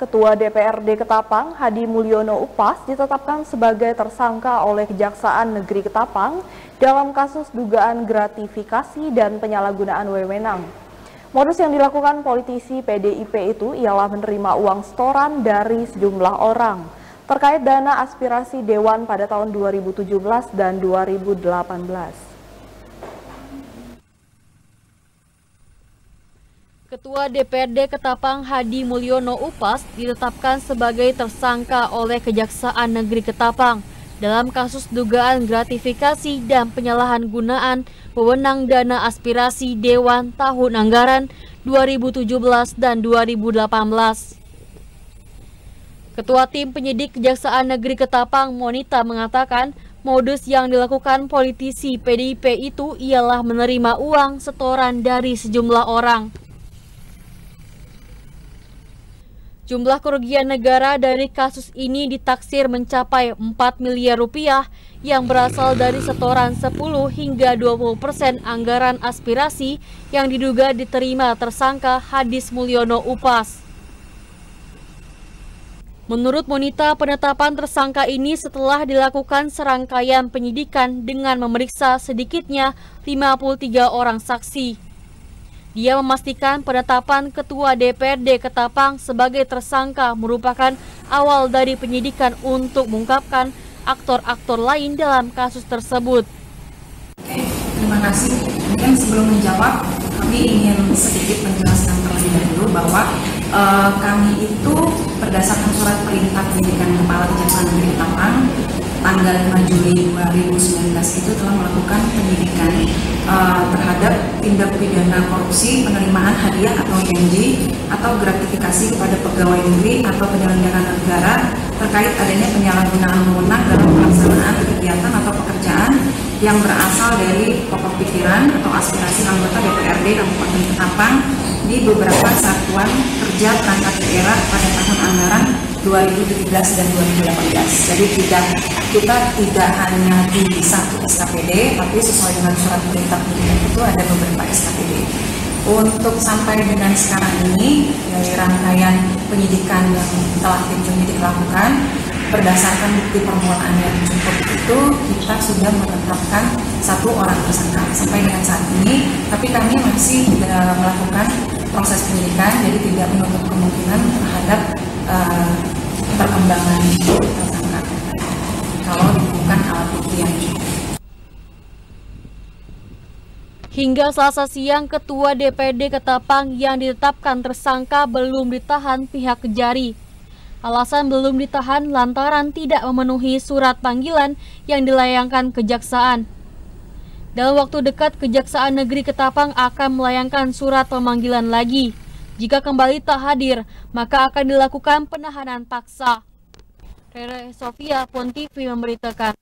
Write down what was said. Ketua DPRD Ketapang Hadi Mulyono Upas ditetapkan sebagai tersangka oleh Kejaksaan Negeri Ketapang dalam kasus dugaan gratifikasi dan penyalahgunaan wewenang. Modus yang dilakukan politisi PDIP itu ialah menerima uang setoran dari sejumlah orang terkait dana aspirasi Dewan pada tahun 2017 dan 2018. Ketua DPRD Ketapang Hadi Mulyono Upas ditetapkan sebagai tersangka oleh Kejaksaan Negeri Ketapang dalam kasus dugaan gratifikasi dan penyalahgunaan wewenang dana aspirasi Dewan tahun anggaran 2017 dan 2018. Ketua Tim Penyidik Kejaksaan Negeri Ketapang Monita mengatakan modus yang dilakukan politisi PDIP itu ialah menerima uang setoran dari sejumlah orang. Jumlah kerugian negara dari kasus ini ditaksir mencapai 4 miliar rupiah yang berasal dari setoran 10 hingga 20% anggaran aspirasi yang diduga diterima tersangka Hadi Mulyono Upas. Menurut Monita, penetapan tersangka ini setelah dilakukan serangkaian penyidikan dengan memeriksa sedikitnya 53 orang saksi. Dia memastikan penetapan Ketua DPRD Ketapang sebagai tersangka merupakan awal dari penyidikan untuk mengungkapkan aktor-aktor lain dalam kasus tersebut. Oke, terima kasih. Mungkin sebelum menjawab, kami ingin sedikit menjelaskan terlebih dahulu bahwa kami itu berdasarkan surat perintah penyidikan Kepala Kejaksaan Negeri Ketapang tanggal 5 Juli 2019 itu telah melakukan penyidikan terhadap tindak pidana korupsi, penerimaan hadiah atau janji atau gratifikasi kepada pegawai negeri atau penyelenggara negara terkait adanya penyalahgunaan wewenang dalam pelaksanaan kegiatan atau pekerjaan yang berasal dari pokok pikiran atau aspirasi anggota DPRD Kabupaten Ketapang di beberapa satuan kerja perangkat daerah pada tahun anggaran 2017 dan 2018. Jadi kita tidak hanya di satu SKPD, tapi sesuai dengan surat perintah itu ada beberapa SKPD. Untuk sampai dengan sekarang ini, dari rangkaian penyidikan yang telah tim penyidik lakukan, berdasarkan bukti permulaan yang cukup itu, kita sudah menetapkan satu orang tersangka sampai dengan saat ini. Tapi kami masih melakukan proses penyidikan, jadi tidak menutup kemungkinan terhadap perkembangan tersangka kalau ditemukan alat bukti yang cukup. Hingga Selasa siang, Ketua DPRD Ketapang yang ditetapkan tersangka belum ditahan pihak Kejari. Alasan belum ditahan lantaran tidak memenuhi surat panggilan yang dilayangkan kejaksaan. Dalam waktu dekat, Kejaksaan Negeri Ketapang akan melayangkan surat pemanggilan lagi. Jika kembali tak hadir, maka akan dilakukan penahanan paksa. Rere Sofia Pontivi memberitakan.